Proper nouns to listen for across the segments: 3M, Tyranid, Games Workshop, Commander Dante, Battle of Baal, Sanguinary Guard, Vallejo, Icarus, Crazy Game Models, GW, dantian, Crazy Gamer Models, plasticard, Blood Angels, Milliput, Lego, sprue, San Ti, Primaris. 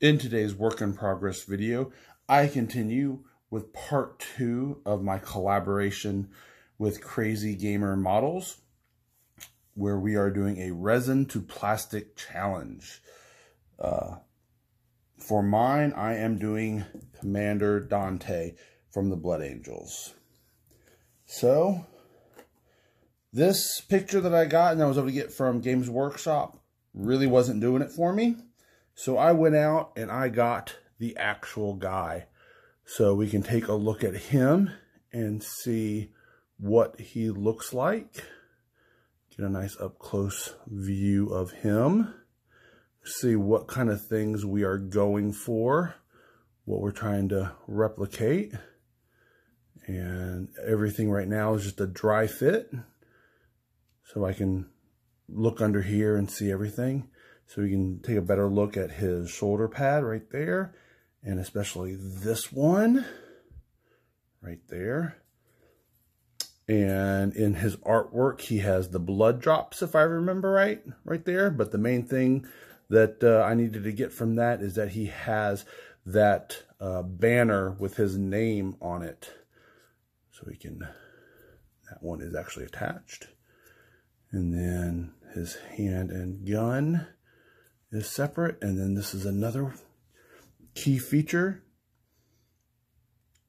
In today's work in progress video, I continue with part two of my collaboration with Crazy Gamer Models, where we are doing a resin to plastic challenge. For mine, I am doing Commander Dante from the Blood Angels. So, this picture that I got and I was able to get from Games Workshop really wasn't doing it for me. So I went out and I got the actual guy. So we can take a look at him and see what he looks like. Get a nice up close view of him. See what kind of things we are going for, what we're trying to replicate. And everything right now is just a dry fit. So I can look under here and see everything. So we can take a better look at his shoulder pad right there, and especially this one right there. And in his artwork, he has the blood drops, if I remember right there. But the main thing that I needed to get from that is that he has that banner with his name on it. So we can, that one is actually attached. And then his hand and gun is separate, and then this is another key feature.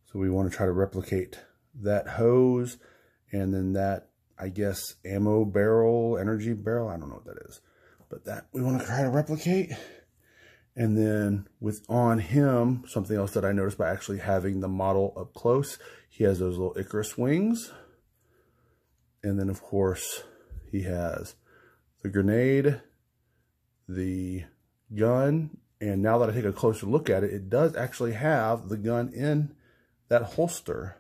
So we want to try to replicate that hose, and then that, I guess, ammo barrel, energy barrel, I don't know what that is, but that we want to try to replicate. And then with on him, something else that I noticed by actually having the model up close, he has those little Icarus wings, and then of course he has the grenade, the gun, and now that I take a closer look at it, it does actually have the gun in that holster.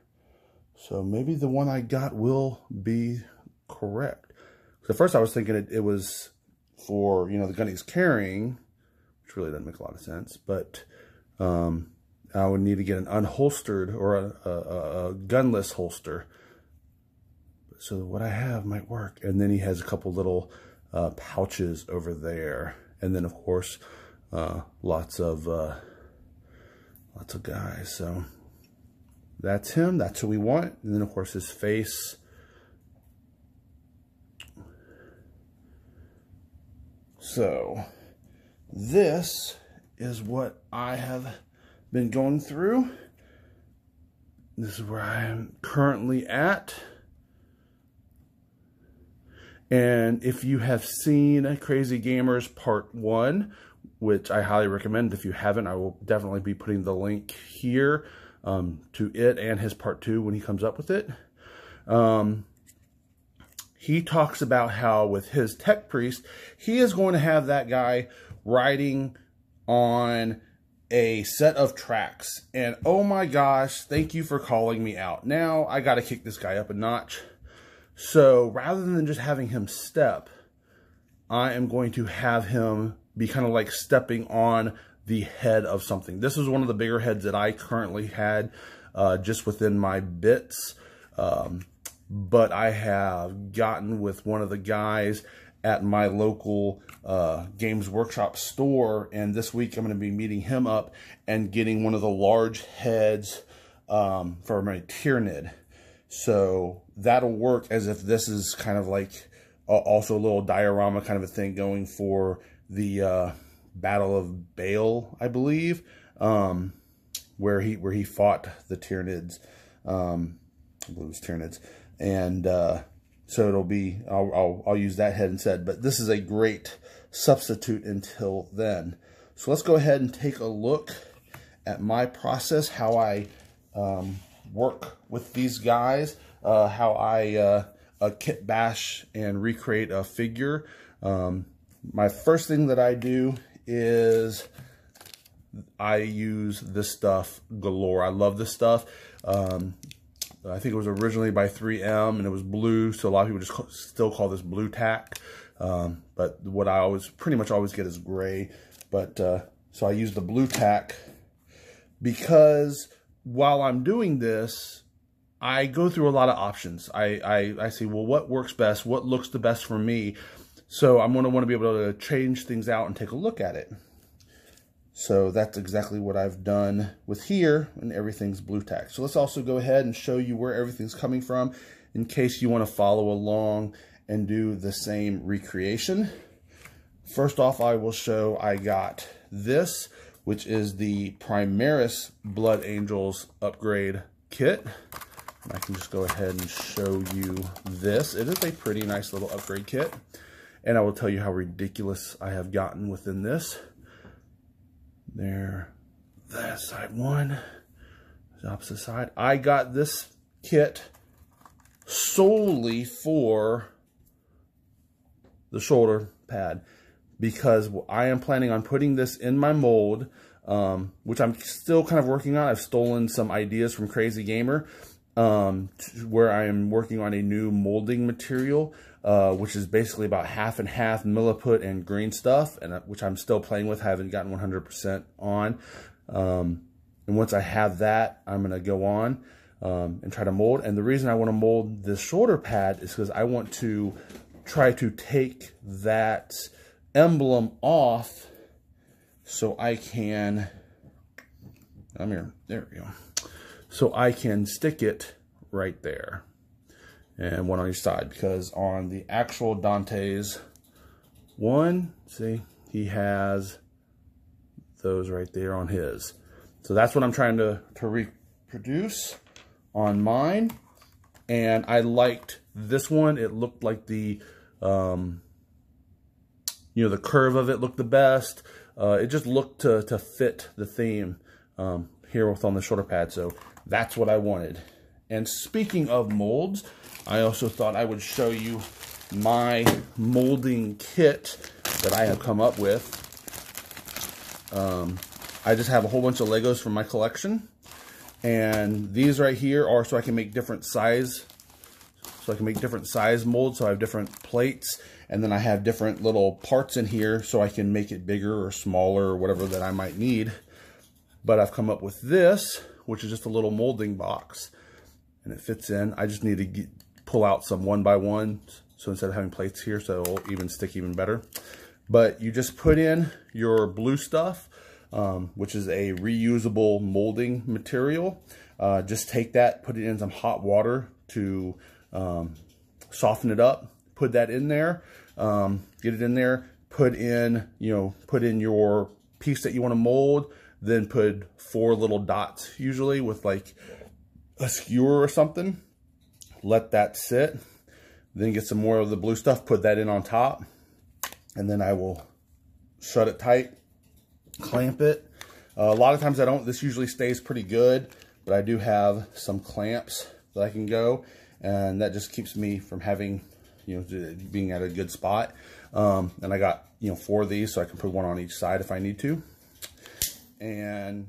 So maybe the one I got will be correct. So first I was thinking it was for, you know, the gun he's carrying, which really doesn't make a lot of sense, but I would need to get an unholstered or a gunless holster. So what I have might work. And then he has a couple little pouches over there, and then of course lots of guys. So that's him, that's who we want. And then of course his face, so this is what I have been going through. This is where I am currently at. And if you have seen Crazy Gamers Part 1, which I highly recommend, if you haven't, I will definitely be putting the link here to it and his Part 2 when he comes up with it. He talks about how with his tech priest, he is going to have that guy riding on a set of tracks. And oh my gosh, thank you for calling me out. Now I got to kick this guy up a notch. So rather than just having him step, I am going to have him be kind of like stepping on the head of something. This is one of the bigger heads that I currently had just within my bits. But I have gotten with one of the guys at my local Games Workshop store. And this week I'm going to be meeting him up and getting one of the large heads for my Tyranid. So that'll work as if this is kind of like also a little diorama kind of a thing going for the Battle of Baal, I believe, where he fought the Tyranids, I believe it was Tyranids, and so it'll be I'll use that head instead. But this is a great substitute until then. So let's go ahead and take a look at my process, how I work with these guys. How I kit bash and recreate a figure. My first thing that I do is I use this stuff galore. I love this stuff. I think it was originally by 3M and it was blue, so a lot of people just still call this blue tack. But what I always pretty much always get is gray. But so I use the blue tack because while I'm doing this, I go through a lot of options. I see, well, what works best? What looks the best for me? So I'm going to want to be able to change things out and take a look at it. So that's exactly what I've done with here, and everything's blue tack. So let's also go ahead and show you where everything's coming from in case you want to follow along and do the same recreation. First off, I will show I got this, which is the Primaris Blood Angels upgrade kit. And I can just go ahead and show you this. It is a pretty nice little upgrade kit, and I will tell you how ridiculous I have gotten within this. There, that side one, the opposite side. I got this kit solely for the shoulder pad, because I am planning on putting this in my mold, which I'm still kind of working on. I've stolen some ideas from Crazy Gamer, where I am working on a new molding material, which is basically about half and half milliput and green stuff, and which I'm still playing with, haven't gotten 100% on. And once I have that, I'm going to go on and try to mold. And the reason I want to mold this shoulder pad is because I want to try to take that emblem off so I can, I'm here, there we go, so I can stick it right there and one on each side, because on the actual Dante's one, see, he has those right there on his. So that's what I'm trying to reproduce on mine. And I liked this one. It looked like the you know, the curve of it looked the best. It just looked to fit the theme here with on the shoulder pad. So that's what I wanted. And speaking of molds, I also thought I would show you my molding kit that I have come up with. I just have a whole bunch of Legos from my collection. And these right here are so I can make different size. So I can make different size molds, so I have different plates, and then I have different little parts in here so I can make it bigger or smaller or whatever that I might need. But I've come up with this, which is just a little molding box, and it fits in. I just need to pull out some 1x1, so instead of having plates here, so it'll even stick even better. But you just put in your blue stuff, which is a reusable molding material. Just take that, put it in some hot water to soften it up, put that in there, get it in there, put in, you know, put in your piece that you want to mold, then put 4 little dots, usually with like a skewer or something, let that sit, then get some more of the blue stuff, put that in on top, and then I will shut it tight, clamp it. A lot of times I don't, this usually stays pretty good, but I do have some clamps that I can go, and that just keeps me from having, you know, being at a good spot. And I got, you know, 4 of these, so I can put one on each side if I need to. And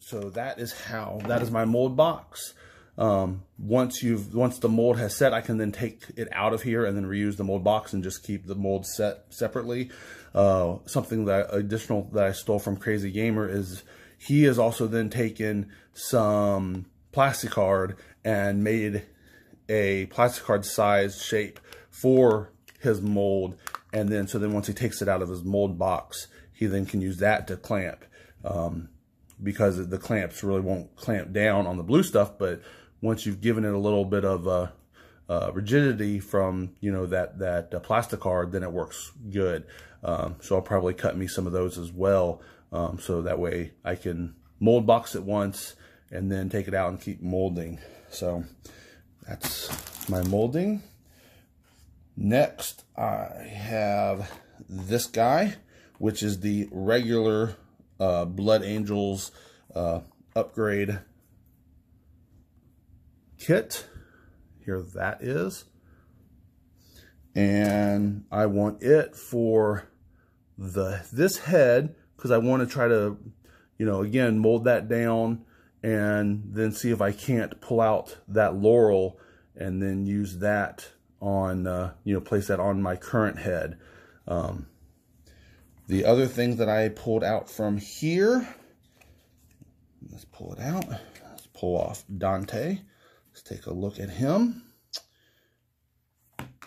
so that is how, that is my mold box. Once the mold has set, I can then take it out of here and then reuse the mold box and just keep the mold set separately. Something that additional that I stole from Crazy Gamer is he has also then taken some plasticard and made a plasticard size shape for his mold, and then so then once he takes it out of his mold box, he then can use that to clamp, because the clamps really won't clamp down on the blue stuff, but once you've given it a little bit of rigidity from, you know, that plasticard, then it works good. So I'll probably cut me some of those as well, so that way I can mold box it once and then take it out and keep molding. So that's my molding. Next, I have this guy, which is the regular Blood Angels upgrade kit. Here that is. And I want it for this head, because I want to try to, you know, again, mold that down, and then see if I can't pull out that laurel and then use that on, you know, place that on my current head. The other thing that I pulled out from here, let's pull it out. Let's pull off Dante. Let's take a look at him.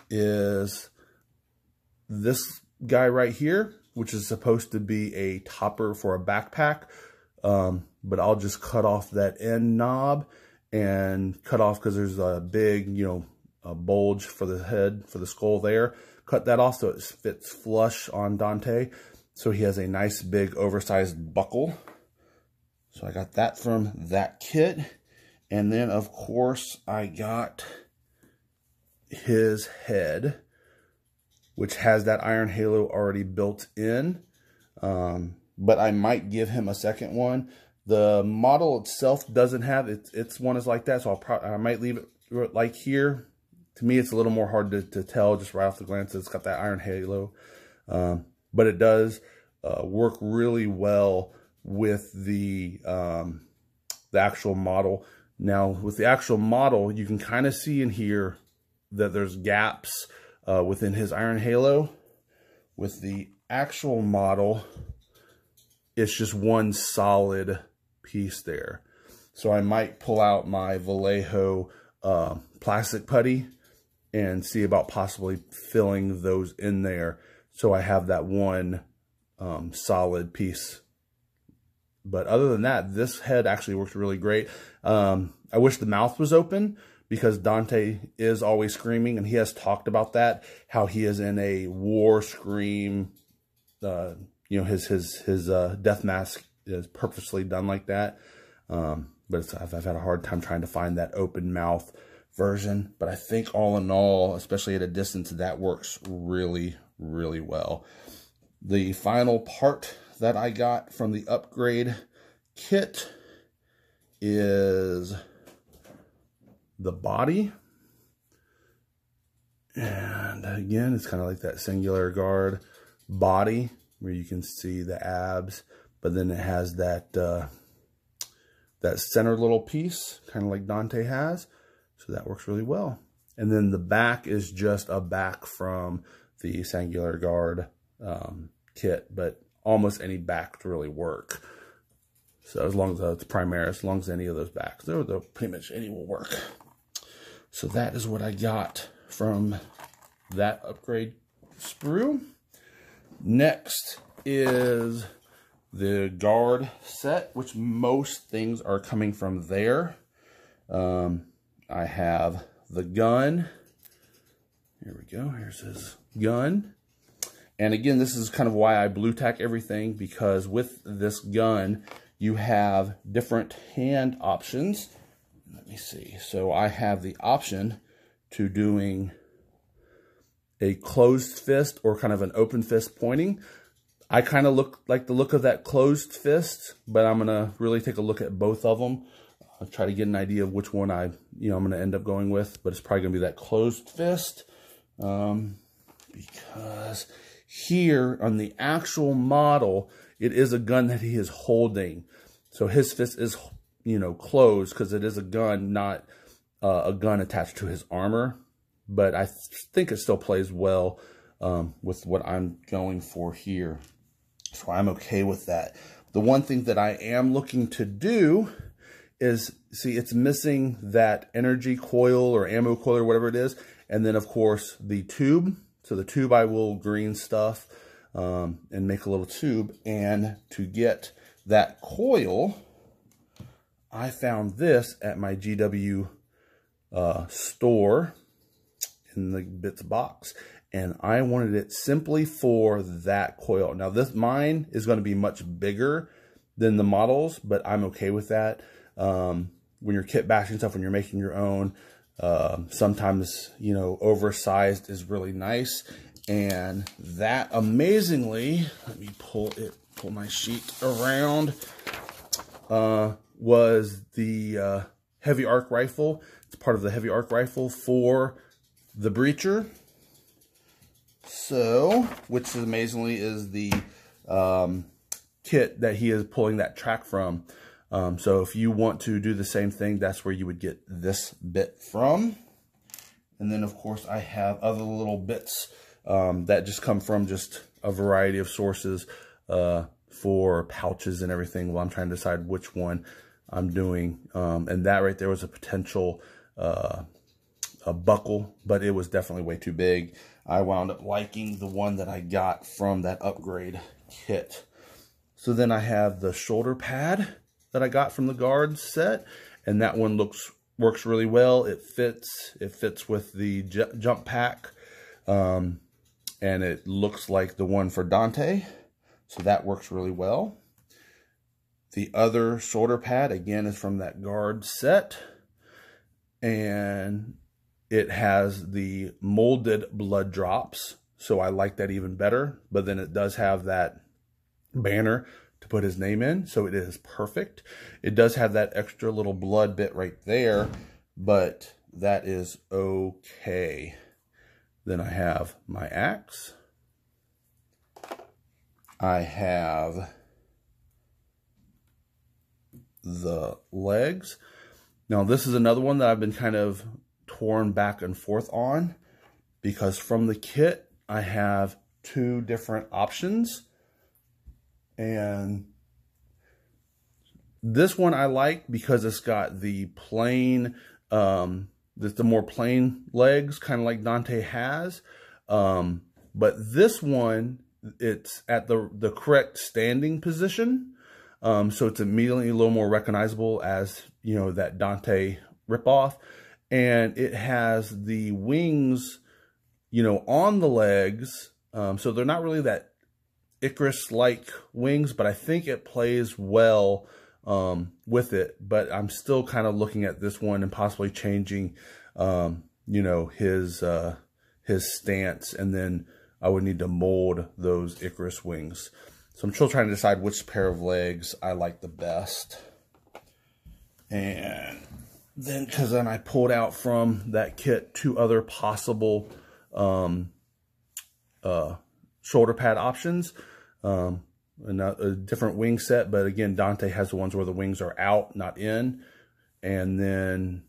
Is this guy right here. which is supposed to be a topper for a backpack. But I'll just cut off that end knob and cut off, because there's a big, you know, a bulge for the head, for the skull there. Cut that off so it fits flush on Dante. So he has a nice big oversized buckle. So I got that from that kit. And then of course I got his head, which has that iron halo already built in. But I might give him a second one. The model itself doesn't have it. Its one is like that, so I might leave it like here. To me, it's a little more hard to tell just right off the glance. It's got that iron halo, but it does work really well with the actual model. Now, with the actual model, you can kind of see in here that there's gaps within his iron halo. With the actual model, it's just one solid piece there. So I might pull out my Vallejo plastic putty and see about possibly filling those in there, so I have that one solid piece. But other than that, this head actually works really great. I wish the mouth was open, because Dante is always screaming, and he has talked about that, how he is in a war scream. You know, his death mask is purposely done like that. But I've had a hard time trying to find that open mouth version. But I think all in all, especially at a distance, that works really, really well. The final part that I got from the upgrade kit is the body. And again, it's kind of like that Sanguinary Guard body where you can see the abs, but then it has that that center little piece, kind of like Dante has. So that works really well. And then the back is just a back from the Sanguinary Guard kit, but almost any back to really work. So as long as it's Primaris, as long as any of those backs, they're pretty much any will work. So that is what I got from that upgrade sprue. Next is the guard set, which most things are coming from there. I have the gun. Here we go. Here's his gun. And again, this is kind of why I blue tack everything, because with this gun, you have different hand options. Let me see. So I have the option to doing a closed fist or kind of an open fist pointing. I kind of like the look of that closed fist, but I'm going to really take a look at both of them. I'll try to get an idea of which one I'm going to end up going with, but it's probably going to be that closed fist. Because here on the actual model, it is a gun that he is holding. So his fist is, you know, closed, because it is a gun, not a gun attached to his armor. But I think it still plays well with what I'm going for here. So I'm okay with that. The one thing that I am looking to do is, see, it's missing that energy coil or ammo coil or whatever it is. And then, of course, the tube. So the tube, I will green stuff and make a little tube. And to get that coil, I found this at my GW store in the bits box, and I wanted it simply for that coil. Now this, mine is going to be much bigger than the models, but I'm okay with that. When you're kit bashing stuff, when you're making your own, sometimes, you know, oversized is really nice. And that, amazingly, let me pull my sheet around, was the heavy arc rifle. It's part of the heavy arc rifle for the breacher, so, which amazingly is the kit that he is pulling that track from. So if you want to do the same thing, that's where you would get this bit from. And then of course I have other little bits that just come from just a variety of sources for pouches and everything. Well, I'm trying to decide which one I'm doing, and that right there was a potential a buckle, but it was definitely way too big. I wound up liking the one that I got from that upgrade kit. So then I have the shoulder pad that I got from the guard set, and that one works really well. It fits with the jump pack, and it looks like the one for Dante, so that works really well. The other shoulder pad, again, is from that guard set, and it has the molded blood drops, so I like that even better. But then it does have that banner to put his name in, so it is perfect. It does have that extra little blood bit right there, but that is okay. Then I have my axe. I have the legs. Now this is another one that I've been kind of torn back and forth on, because from the kit I have two different options. And this one I like because it's got the plain, the more plain legs, kind of like Dante has. But this one, it's at the correct standing position. So it's immediately a little more recognizable as, you know, that Dante ripoff. And it has the wings, you know, on the legs. So they're not really that Icarus-like wings, but I think it plays well with it. But I'm still kind of looking at this one and possibly changing, you know, his stance, and then I would need to mold those Icarus wings. So I'm still trying to decide which pair of legs I like the best. And then, because then I pulled out from that kit two other possible shoulder pad options, a different wing set, but again, Dante has the ones where the wings are out, not in, and then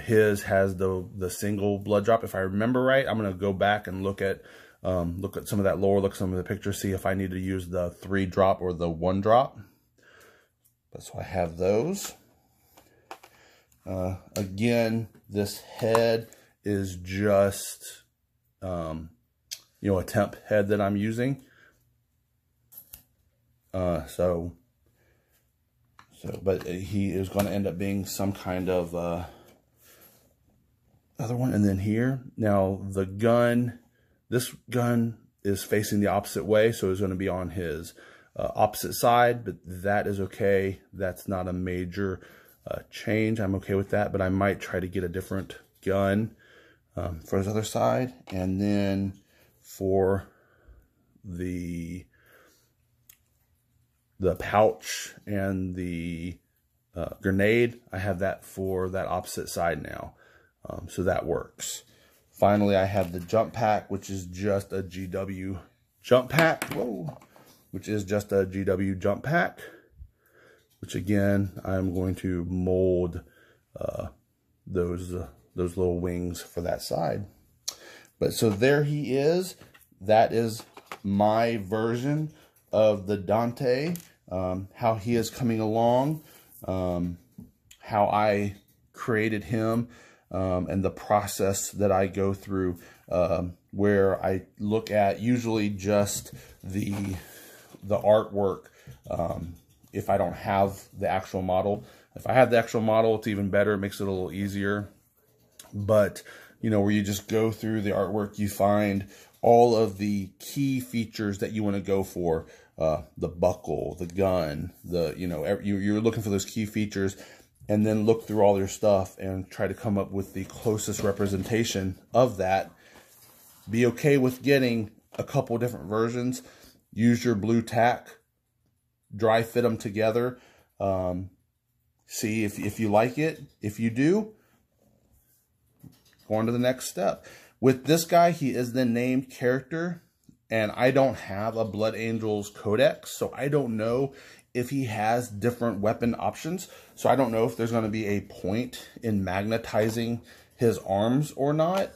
his has the single blood drop. If I remember right, I'm gonna go back and look at some of that lore, look at some of the pictures, see if I need to use the 3 drop or the 1 drop. That's why I have those. Again, this head is just you know, a temp head that I'm using. But he is going to end up being some kind of other one. And then here, now the gun, this gun is facing the opposite way, so it's going to be on his opposite side, but that is okay. That's not a major change. I'm okay with that, but I might try to get a different gun for his other side. And then for the pouch and the grenade, I have that for that opposite side now, so that works. Finally, I have the jump pack, which is just a GW jump pack. Whoa, which is just a GW jump pack. Which again, I'm going to mold those little wings for that side. But so there he is. That is my version of the Dante, how he is coming along, how I created him, and the process that I go through, where I look at usually just the artwork. If I don't have the actual model, if I have the actual model, it's even better. It makes it a little easier. But you know, where you just go through the artwork, you find all of the key features that you want to go for, the buckle, the gun, the, you know, you're looking for those key features, and then look through all your stuff and try to come up with the closest representation of that. Be okay with getting a couple different versions. Use your blue tack, dry fit them together, see if you like it. If you do, on to the next step. With this guy, he is the named character, and I don't have a Blood Angels codex, so I don't know if he has different weapon options. So I don't know if there's going to be a point in magnetizing his arms or not.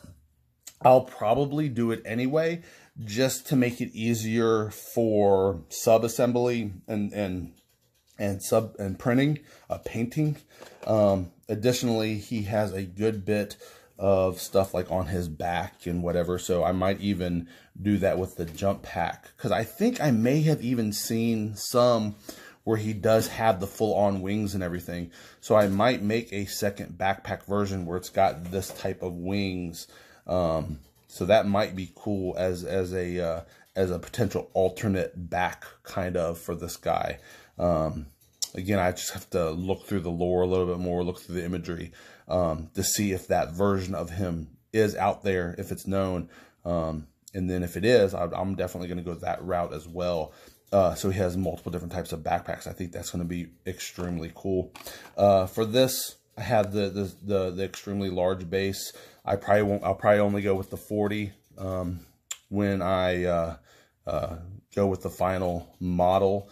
I'll probably do it anyway, just to make it easier for sub-assembly and and printing, painting. Additionally, he has a good bit of stuff like on his back and whatever, so I might even do that with the jump pack, because I think I may have even seen some where he does have the full-on wings and everything, so I might make a second backpack version where it's got this type of wings, so that might be cool as a potential alternate back kind of for this guy. Again, I just have to look through the lore a little bit more, look through the imagery, to see if that version of him is out there, if it's known. And then if it is, I'm definitely going to go that route as well. So he has multiple different types of backpacks. I think that's going to be extremely cool. For this, I have the extremely large base. I'll probably only go with the 40 when I go with the final model.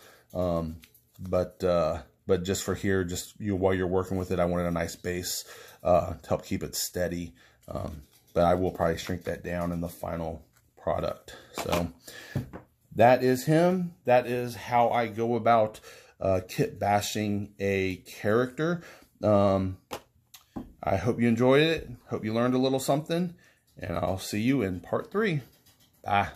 But just for here, just while you're working with it, I wanted a nice base to help keep it steady. But I will probably shrink that down in the final product. So that is him. That is how I go about kit bashing a character. I hope you enjoyed it. Hope you learned a little something. And I'll see you in part 3. Bye.